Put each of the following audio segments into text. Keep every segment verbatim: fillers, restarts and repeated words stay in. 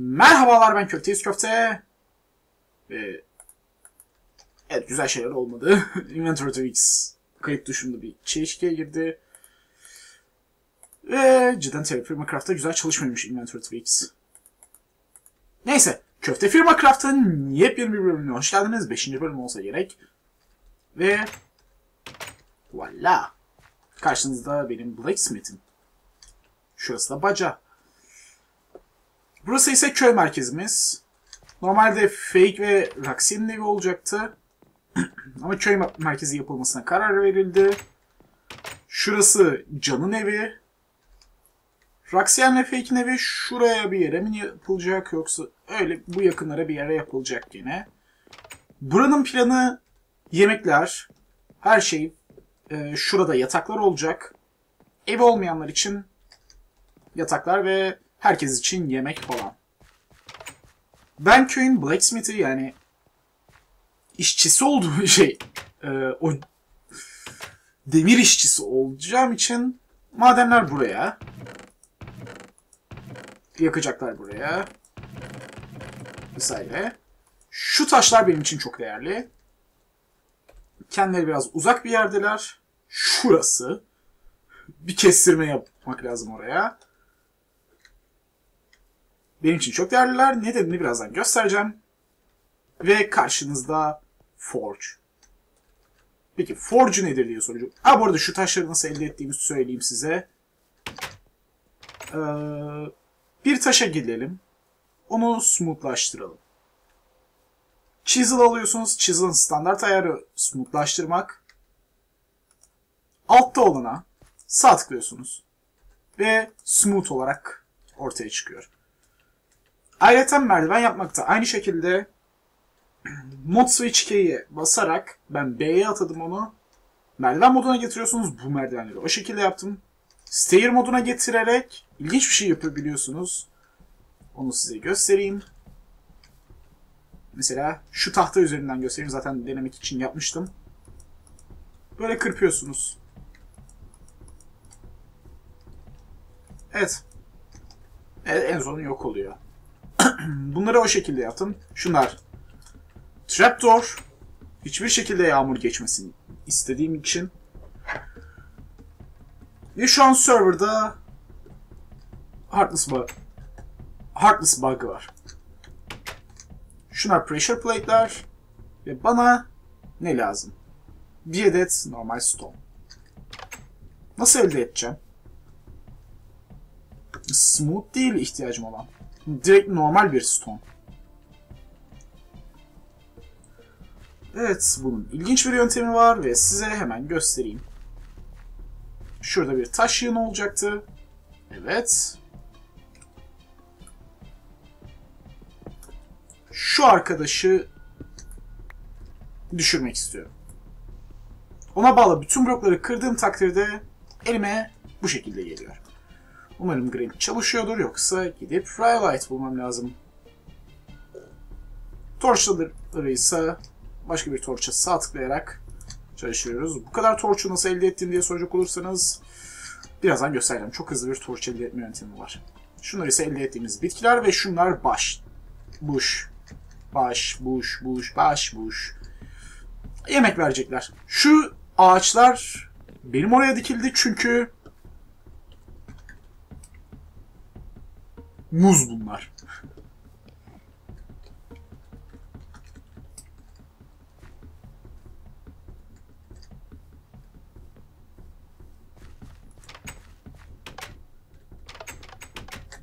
Merhabalar, ben Köfteyiz Köfte. Ee, evet, güzel şeyler olmadı. Inventory Tweaks kayıp tuşumda bir çelişkiye girdi. Ve cidden TerraFirmaCraft'ta güzel çalışmıyormuş Inventory Tweaks. Neyse, Köfte Firmacraft'ın yepyeni bir bölümüne hoş geldiniz. beşinci bölüm olsa gerek. Ve voila. Karşınızda benim Blacksmith'im. Şurası da baca. Burası ise köy merkezimiz. Normalde Fake ve Raksim'in evi olacaktı. Ama köy merkezi yapılmasına karar verildi. Şurası Can'ın evi. Raksim'le Fake'in evi şuraya bir yere mi yapılacak, yoksa öyle bu yakınlara bir yere yapılacak yine. Buranın planı yemekler, her şey. Ee, şurada yataklar olacak. Ev olmayanlar için yataklar ve herkes için yemek falan. Ben köyün blacksmith'i, yani işçisi olduğu şey, e, o demir işçisi olacağım için madenler buraya. Yakacaklar buraya. Vesaire. Şu taşlar benim için çok değerli. Kendileri biraz uzak bir yerdeler. Şurası. Bir kestirme yapmak lazım oraya. Benim için çok değerliler. Nedenini birazdan göstereceğim. Ve karşınızda Forge. Peki Forge nedir diye soracağım. Ha, bu arada şu taşları nasıl elde ettiğimizi söyleyeyim size. Ee, bir taşa gidelim. Onu smoothlaştıralım. Chisel alıyorsunuz. Chisel'ın standart ayarı smoothlaştırmak. Altta olana sağ tıklıyorsunuz. Ve smooth olarak ortaya çıkıyor. Ayrıca merdiven yapmakta aynı şekilde Mod switch key'e basarak, ben B'ye atadım onu. Merdiven moduna getiriyorsunuz. Bu merdivenleri o şekilde yaptım. Stair moduna getirerek ilginç bir şey yapabiliyorsunuz. Onu size göstereyim. Mesela şu tahta üzerinden göstereyim. Zaten denemek için yapmıştım. Böyle kırpıyorsunuz. Evet. Evet, en sonu yok oluyor. Bunları o şekilde yaptım. Şunlar trapdoor. Hiçbir şekilde yağmur geçmesin istediğim için. Ve şu an serverda Heartless bug, Heartless bug var. Şunlar pressure plate'ler. Ve bana ne lazım? Bir adet normal stone. Nasıl elde edeceğim? Smooth değil ihtiyacım olan. Direkt normal bir stone. Evet, bunun ilginç bir yöntemi var ve size hemen göstereyim. Şurada bir taş yığını olacaktı. Evet. Şu arkadaşı düşürmek istiyorum. Ona bağlı bütün blokları kırdığım takdirde elime bu şekilde geliyor. Umarım granit çalışıyordur, yoksa gidip firelight bulmam lazım. Torçları ise başka bir torça sağ tıklayarak çalışıyoruz. Bu kadar torçu nasıl elde ettim diye soracak olursanız birazdan göstereceğim. Çok hızlı bir torç elde etme yöntemi var. Şunlar ise elde ettiğimiz bitkiler ve şunlar baş, buş, baş, buş, buş, baş, buş. Yemek verecekler. Şu ağaçlar benim oraya dikildi çünkü muz bunlar.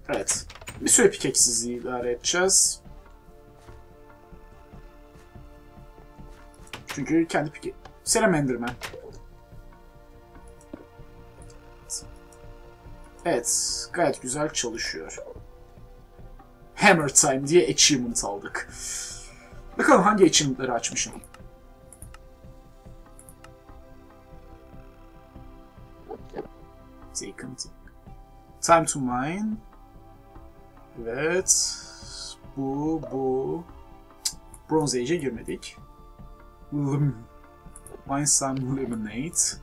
Evet. Bir süre pikeksizliği idare edeceğiz. Çünkü kendi pike... Selam Enderman. Evet. Gayet güzel çalışıyor. Hammer time diye achievement aldık. Bakalım hangi achievement'ları açmışım. Taken. Time to mine. Evet. Bu, bu. Bronze Age'e girmedik. Mine some lemonade.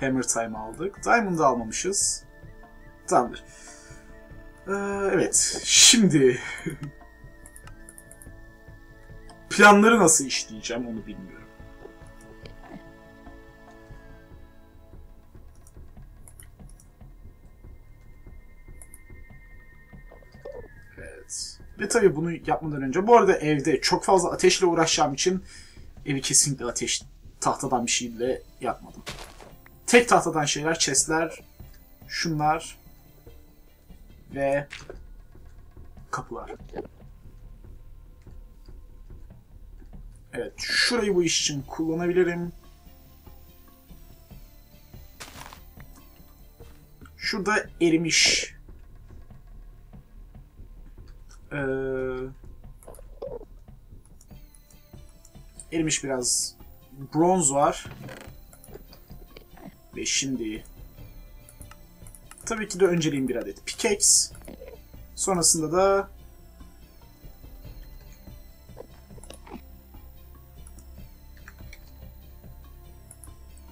Hammer time aldık. Diamond'ı almamışız. Tamamdır. Ee, evet. Şimdi planları nasıl işleyeceğim onu bilmiyorum. Evet. Ve tabii bunu yapmadan önce, bu arada evde çok fazla ateşle uğraşacağım için evi kesinlikle ateş tahtadan bir şeyle yapmadım. Tek tahtadan şeyler, chestler, şunlar ve kapılar. Evet, şurayı bu iş için kullanabilirim. Şurada erimiş ee, erimiş biraz bronz var. Ve şimdi tabii ki de önceliğim bir adet pikeks. Sonrasında da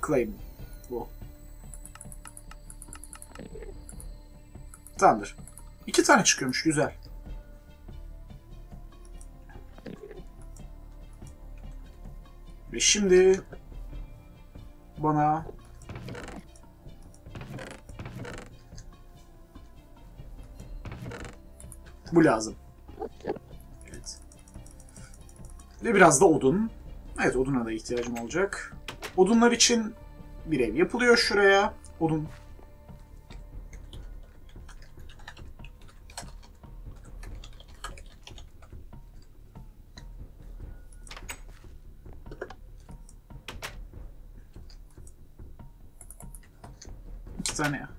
claim. Bu. Tamamdır. İki tane çıkıyormuş. Güzel. Ve şimdi bana bu lazım. Evet. Ve biraz da odun. Evet, oduna da ihtiyacım olacak. Odunlar için bir ev yapılıyor şuraya. Odun. İki tane ya.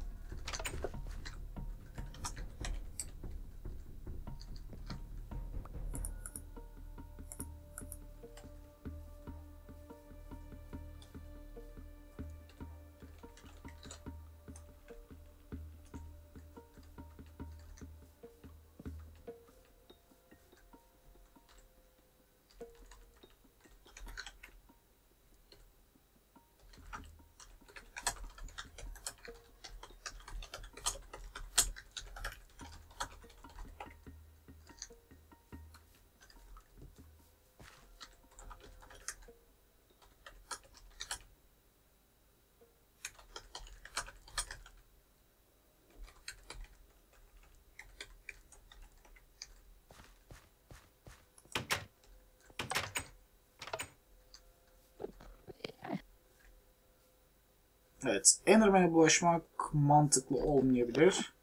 Evet, Enderman'e bulaşmak mantıklı olmayabilir.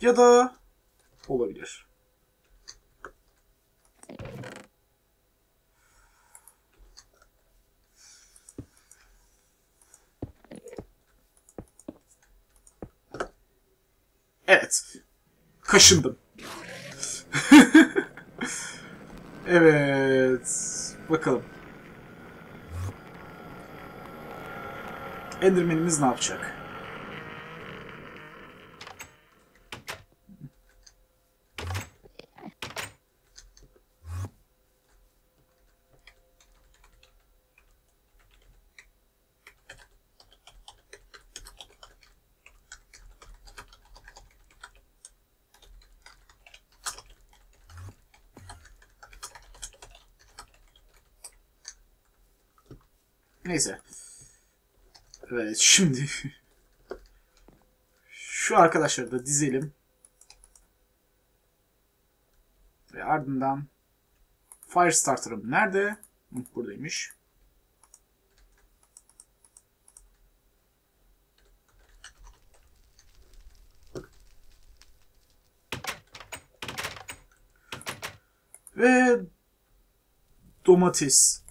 Ya da olabilir. Evet. Kaşındım. Evet. Bakalım. Enderman'imiz ne yapacak? Neyse. Evet, şimdi şu arkadaşları da dizelim ve ardından Firestarter'ım nerede? Buradaymış. Ve domates,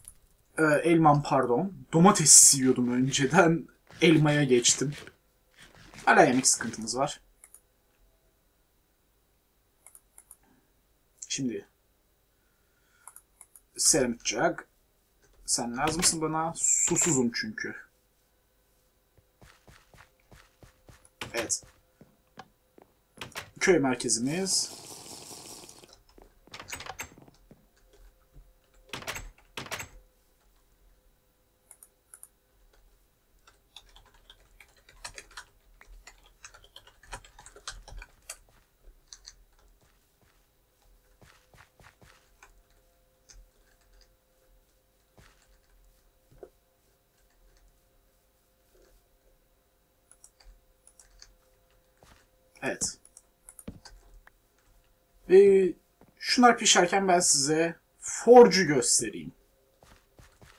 e, elman pardon, domates yiyordum önceden. Elmaya geçtim. Hala yemek sıkıntımız var. Şimdi seramik jug. Sen lazımsın bana. Susuzum çünkü. Evet. Köy merkezimiz. Evet. Ve şunlar pişerken ben size Forge'u göstereyim.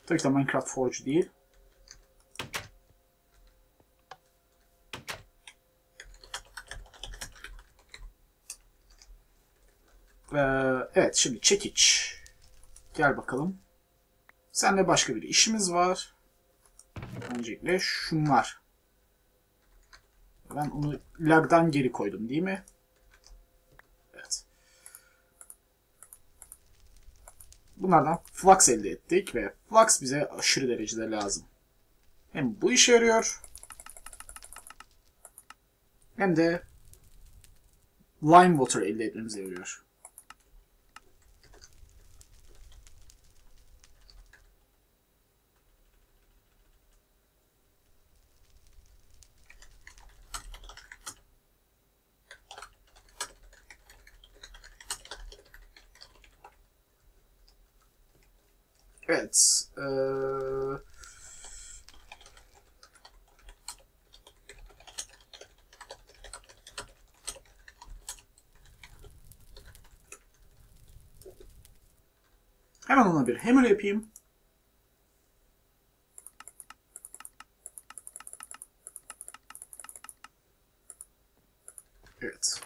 Tabii ki de Minecraft Forge değil. Evet, şimdi çekiç. Gel bakalım. Seninle başka bir işimiz var. Öncelikle şunlar. Ben onu lag'dan geri koydum değil mi? Evet. Bunlardan flux elde ettik ve flux bize aşırı derecede lazım. Hem bu işe yarıyor hem de lime water elde etmemize yarıyor. Evet. Ee... Hemen ona bir hammer yapayım. Evet.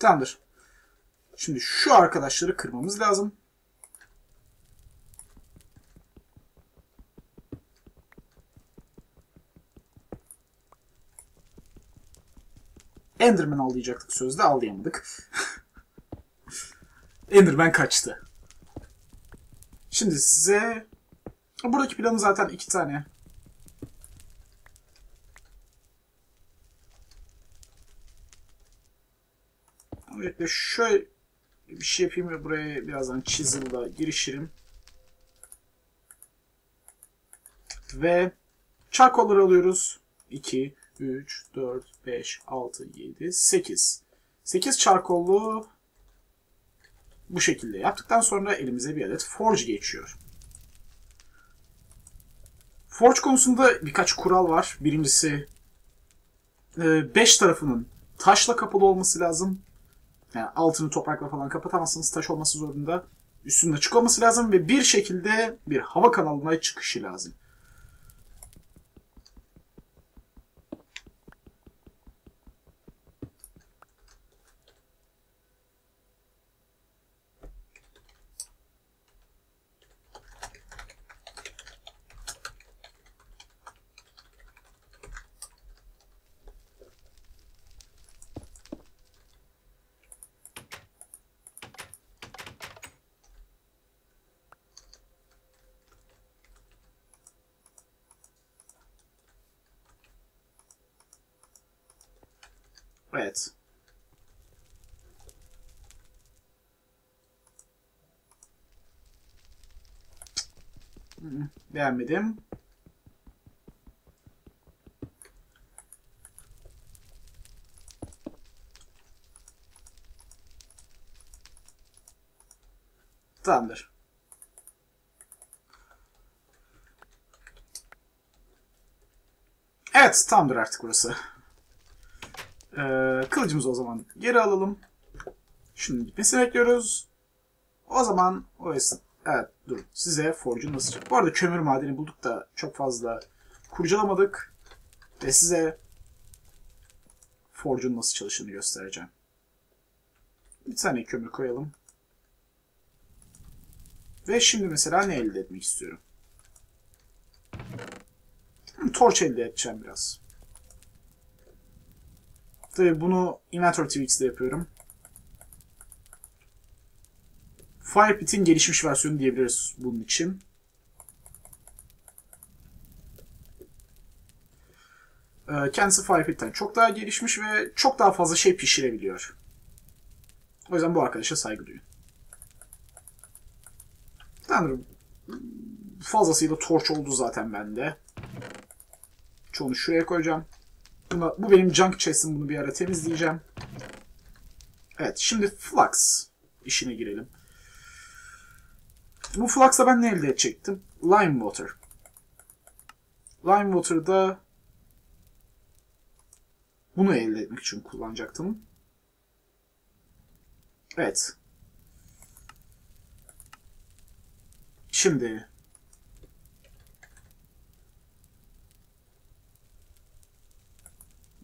Tamamdır. Şimdi şu arkadaşları kırmamız lazım. Enderman avlayacaktık sözde, avlayamadık. Enderman kaçtı. Şimdi size buradaki planı zaten iki tane. Öncelikle şöyle bir şey yapayım ve buraya birazdan chisel'la girişirim. Ve çarkolları alıyoruz. iki, üç, dört, beş, altı, yedi, sekiz. sekiz çarkollu bu şekilde yaptıktan sonra elimize bir adet forge geçiyor. Forge konusunda birkaç kural var. Birincisi beş tarafının taşla kapalı olması lazım. Yani altını toprakla falan kapatamazsınız. Taş olması zorunda. Üstünün açık olması lazım ve bir şekilde bir hava kanalına çıkışı lazım. Evet. Beğenmedim. Tamamdır. Evet, tamamdır artık burası. Ee, kılıcımızı o zaman geri alalım. Şunun gitmesini bekliyoruz. O zaman o es evet dur. Size Forge'u nasıl... Bu arada kömür madeni bulduk da çok fazla kurcalamadık. Ve size Forge'un nasıl çalıştığını göstereceğim. Bir tane kömür koyalım. Ve şimdi mesela ne elde etmek istiyorum? Torç elde edeceğim biraz. Tabii bunu Inventory Tweaks'de yapıyorum. Fire Pit'in gelişmiş versiyonu diyebiliriz bunun için. Kendisi Fire Pit'ten çok daha gelişmiş ve çok daha fazla şey pişirebiliyor. O yüzden bu arkadaşa saygı duyun. Tanrım. Fazlasıyla torç oldu zaten bende. Çoğunu şuraya koyacağım. Buna, bu benim junk chest'im. Bunu bir ara temizleyeceğim. Evet. Şimdi flux işine girelim. Bu flux'la ben ne elde edecektim? Lime water. Lime water'da bunu elde etmek için kullanacaktım. Evet. Şimdi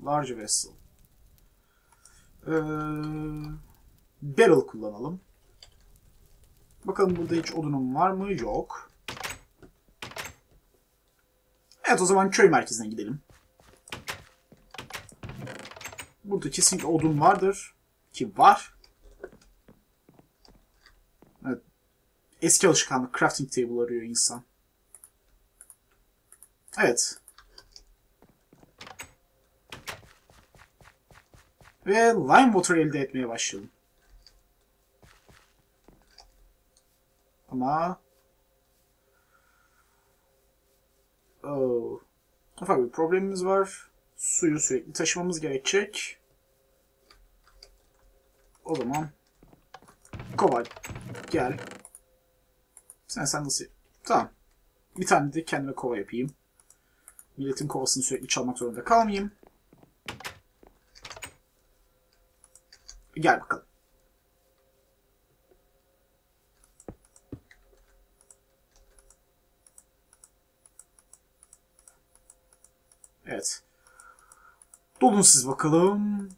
large vessel. Ee, barrel kullanalım. Bakalım burada hiç odunum var mı? Yok. Evet, o zaman köy merkezine gidelim. Burada kesinlikle odun vardır. Ki var. Evet. Eski alışkanlık. Crafting table arıyor insan. Evet. Ve lime water elde etmeye başlayalım. Ama oh. Ufak bir problemimiz var. Suyu sürekli taşımamız gerekecek. O zaman kova gel. Sen sen nasıl? Tamam. Bir tane de kendime kova yapayım. Milletin kovasını sürekli çalmak zorunda kalmayayım. Gel bakalım. Evet. Dolun siz bakalım.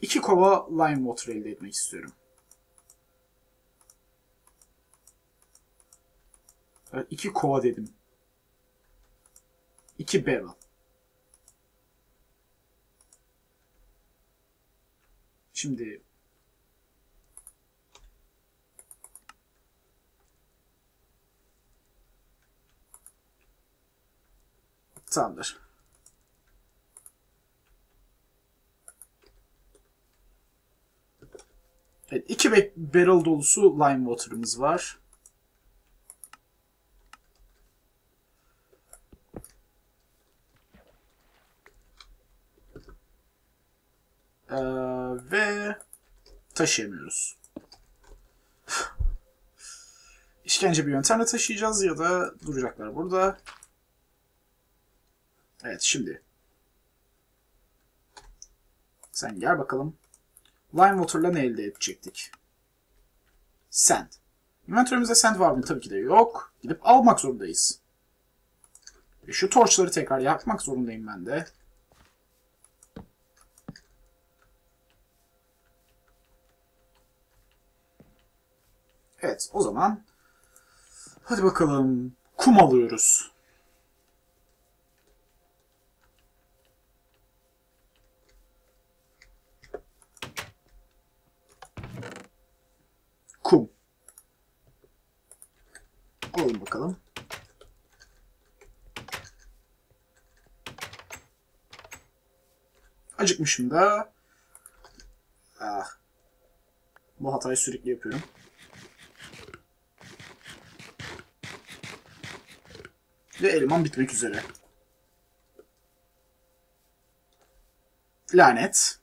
İki kova lime water elde etmek istiyorum. Evet, iki kova dedim. İki barrel. Şimdi tamamdır. Evet, iki barrel dolusu lime water'ımız var. Ee, ve taşıyamıyoruz. İşkence bir yöntemle taşıyacağız ya da duracaklar burada. Evet, şimdi sen gel bakalım. Lime water'la ne elde edecektik? Sand. Inventörümüzde sand var mı? Tabii ki de yok. Gidip almak zorundayız. Ve şu torçları tekrar yakmak zorundayım ben de. Evet, o zaman hadi bakalım. Kum alıyoruz. Kum. Alalım bakalım. Acıkmışım da. Ah. Bu hatayı sürekli yapıyorum. Ve elman bitmek üzere. Lanet.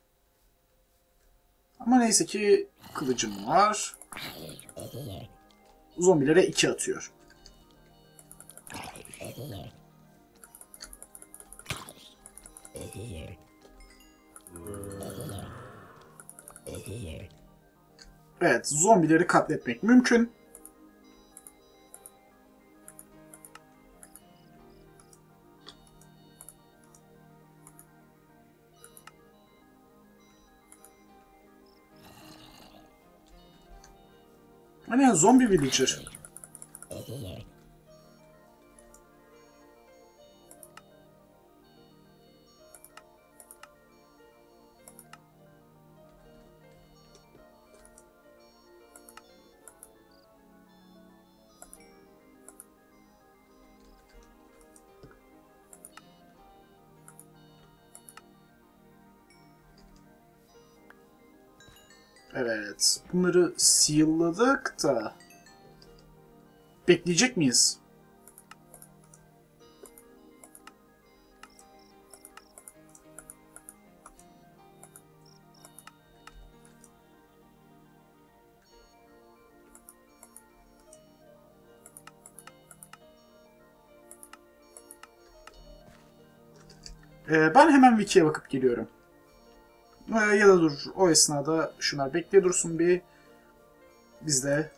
Ama neyse ki kılıcım var. Zombilere iki atıyor. Evet, zombileri katletmek mümkün. Hani zombi villager. Evet. Bunları seal'ladık da. Bekleyecek miyiz? Ee, ben hemen Wiki'ye bakıp geliyorum. Ee, ya da dur, o esnada şunlar bekle dursun bir. Biz de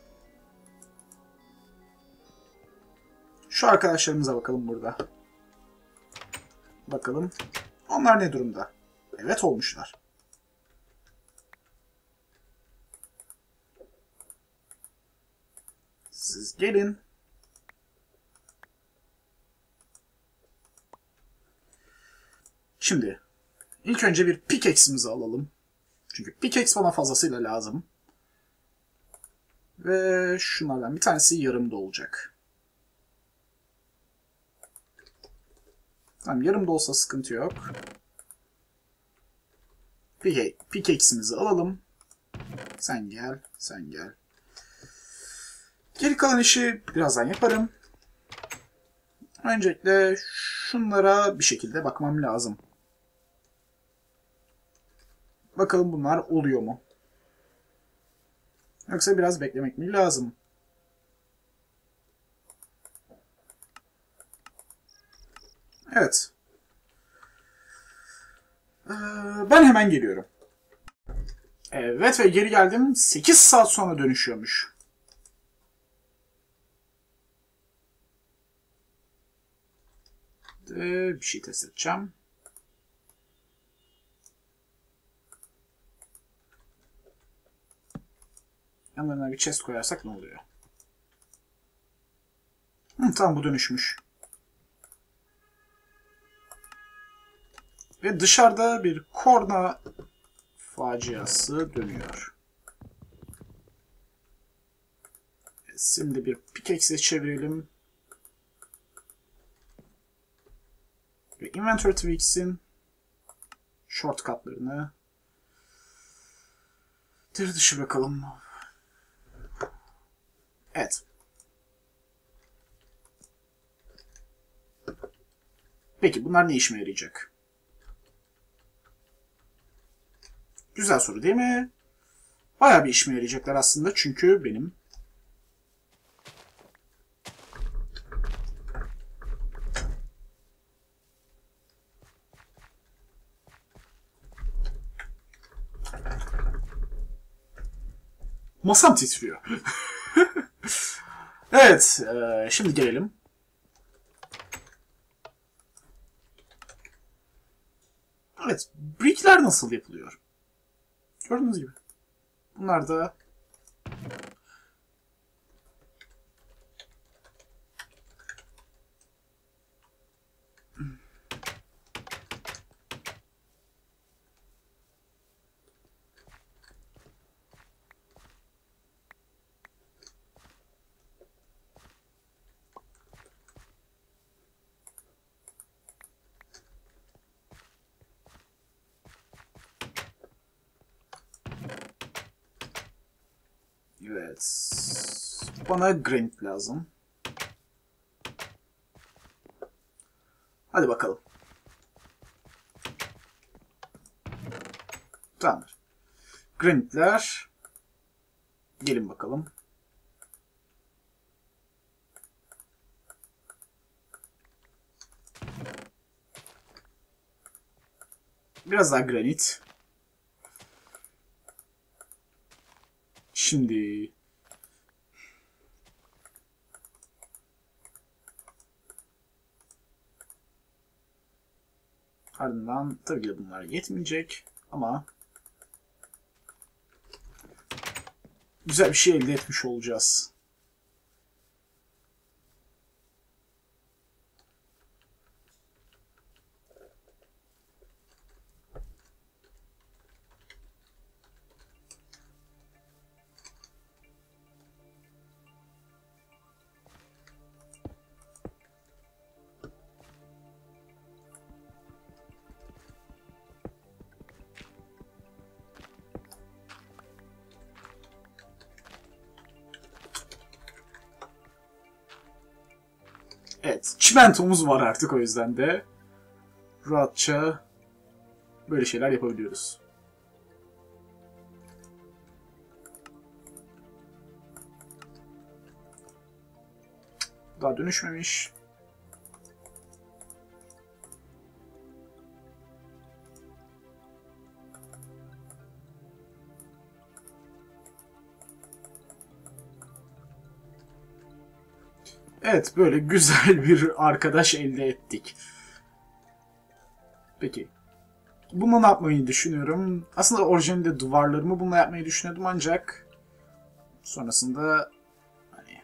şu arkadaşlarımıza bakalım burada. Bakalım. Onlar ne durumda? Evet olmuşlar. Siz gelin. Şimdi ilk önce bir pikeksimizi alalım. Çünkü pikeks bana fazlasıyla lazım. Ve şunlardan bir tanesi yarımda olacak. Tamam, yarım da olsa sıkıntı yok. Pikeksimizi alalım. Sen gel, sen gel. Geri kalan işi birazdan yaparım. Öncelikle şunlara bir şekilde bakmam lazım. Bakalım bunlar oluyor mu? Yoksa biraz beklemek mi lazım? Evet. Ee, ben hemen geliyorum. Evet ve geri geldim. sekiz saat sonra dönüşüyormuş. Ee, bir şey test edeceğim. Yanlarına bir chest koyarsak ne oluyor? Hı, tamam, bu dönüşmüş. Ve dışarıda bir korna faciası dönüyor. Şimdi bir pikekse çevirelim. Ve Inventory Tweaks'in shortcutlarını deri dışı bakalım. Evet. Peki bunlar ne işime yarayacak? Güzel soru değil mi? Bayağı bir işime yarayacaklar aslında çünkü benim masam titriyor. Evet, e, şimdi gelelim. Evet, brickler nasıl yapılıyor? Gördüğünüz gibi. Bunlar da evet. Bana granit lazım. Hadi bakalım. Tamamdır. Granitler. Gelin bakalım. Biraz daha granit. Şimdi ardından tabii ki bunlar yetmeyecek ama güzel bir şey elde etmiş olacağız. Evet, çimentomuz var artık, o yüzden de rahatça böyle şeyler yapabiliyoruz. Daha dönüşmemiş. Evet, böyle güzel bir arkadaş elde ettik. Peki. Bunu ne yapmayı düşünüyorum? Aslında orijinalde duvarlarımı bununla yapmayı düşünüyordum, ancak sonrasında hani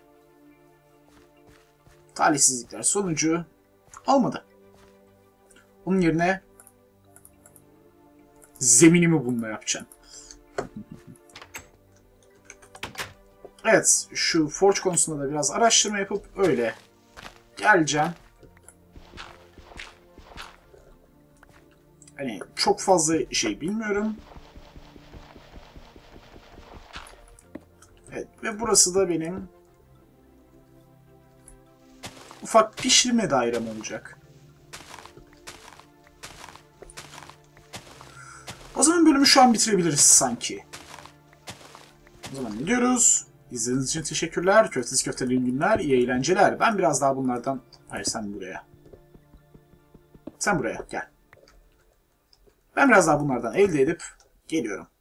talihsizlikler sonucu olmadı. Onun yerine zeminimi bununla yapacağım. Evet, şu Forge konusunda da biraz araştırma yapıp öyle geleceğim. Hani çok fazla şey bilmiyorum. Evet, ve burası da benim ufak pişirme dairem olacak. O zaman bölümü şu an bitirebiliriz sanki. O zaman ne diyoruz? İzlediğiniz için teşekkürler. Köftesiz köftelerin günler, iyi eğlenceler. Ben biraz daha bunlardan... Hayır, sen buraya. Sen buraya gel. Ben biraz daha bunlardan elde edip geliyorum.